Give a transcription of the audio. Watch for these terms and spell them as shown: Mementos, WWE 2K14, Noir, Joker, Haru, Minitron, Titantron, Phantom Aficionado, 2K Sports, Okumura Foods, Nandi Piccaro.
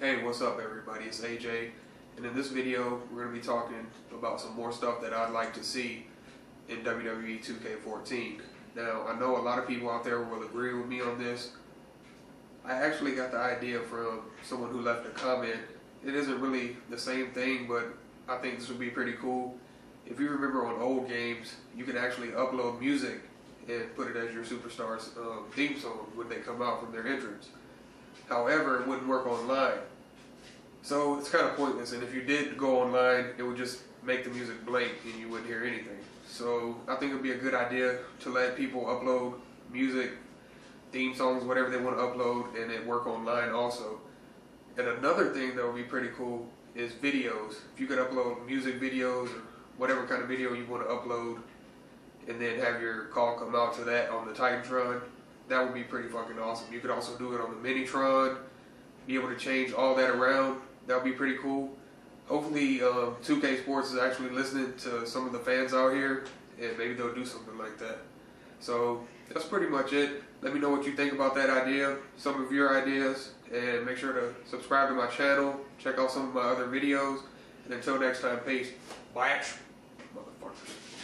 Hey, what's up everybody, it's AJ, and in this video we're going to be talking about some more stuff that I'd like to see in WWE 2K14. Now I know a lot of people out there will agree with me on this. I actually got the idea from someone who left a comment. It isn't really the same thing, but I think this would be pretty cool. If you remember on old games, you can actually upload music and put it as your superstar's theme song when they come out from their entrance. However, it wouldn't work online. So it's kind of pointless, and if you did go online, it would just make the music blank and you wouldn't hear anything. So I think it would be a good idea to let people upload music, theme songs, whatever they want to upload, and it work online also. And another thing that would be pretty cool is videos. If you could upload music videos or whatever kind of video you want to upload, and then have your call come out to that on the Titantron, that would be pretty fucking awesome. You could also do it on the Minitron, be able to change all that around. That would be pretty cool. Hopefully 2K Sports is actually listening to some of the fans out here, and maybe they'll do something like that. So that's pretty much it. Let me know what you think about that idea, some of your ideas, and make sure to subscribe to my channel, check out some of my other videos, and until next time, peace. Bye, motherfuckers.